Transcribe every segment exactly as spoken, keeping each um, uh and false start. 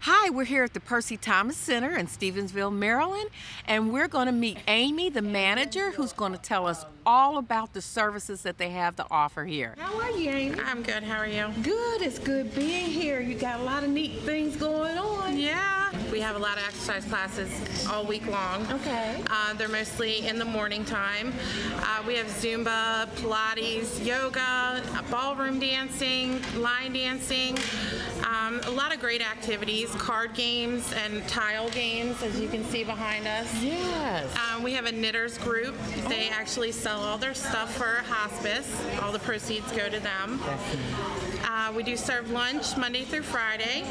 Hi, we're here at the Percy Thomas Center in Stevensville, Maryland, and we're going to meet Amy, the manager, who's going to tell us all about the services that they have to offer here. How are you, Amy? I'm good. How are you? Good. It's good being here. You got a lot of neat things going on. Yeah. We have a lot of exercise classes all week long. Okay. Uh, they're mostly in the morning time. Uh, we have Zumba, Pilates, yoga, ballroom dancing, line dancing, um, a lot of great activities. Card games and tile games, as you can see behind us. Yes. Um, we have a knitters group. They actually sell all their stuff for hospice. All the proceeds go to them. Uh, we do serve lunch Monday through Friday.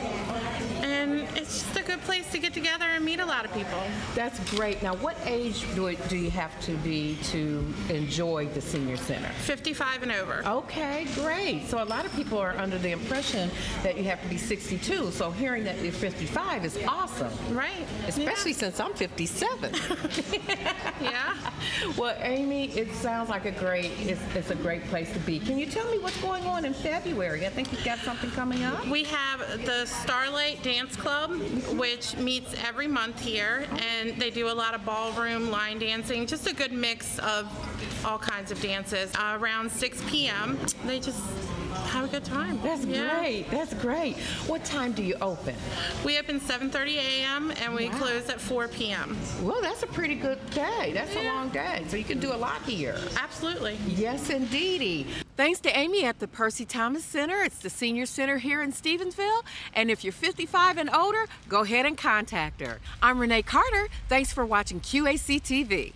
And it's just a good place to get together and meet a lot of people. That's great. Now, what age do, it, do you have to be to enjoy the senior center? fifty-five and over. Okay, great. So a lot of people are under the impression that you have to be sixty-two. So hearing that you're fifty-five is awesome. Right. Especially yeah. since I'm fifty-seven. Yeah. Well, Amy, it sounds like a great, it's, it's a great place to be. Can you tell me what's going on in February? I think you've got something coming up. We have the Starlight Dance Club, which meets every month here, and they do a lot of ballroom, line dancing, just a good mix of all kinds of dances. Uh, around six p m, they just have a good time. That's yeah. great. That's great. What time do you open? We open seven thirty a m and we wow. close at four p m Well, that's a pretty good day. That's yeah. a long day. So you can do a lot here. Absolutely. Yes, indeedy. Thanks to Amy at the Percy Thomas Center. It's the senior center here in Stevensville. And if you're fifty-five and older, go ahead and contact her. I'm Renee Carter. Thanks for watching Q A C T V.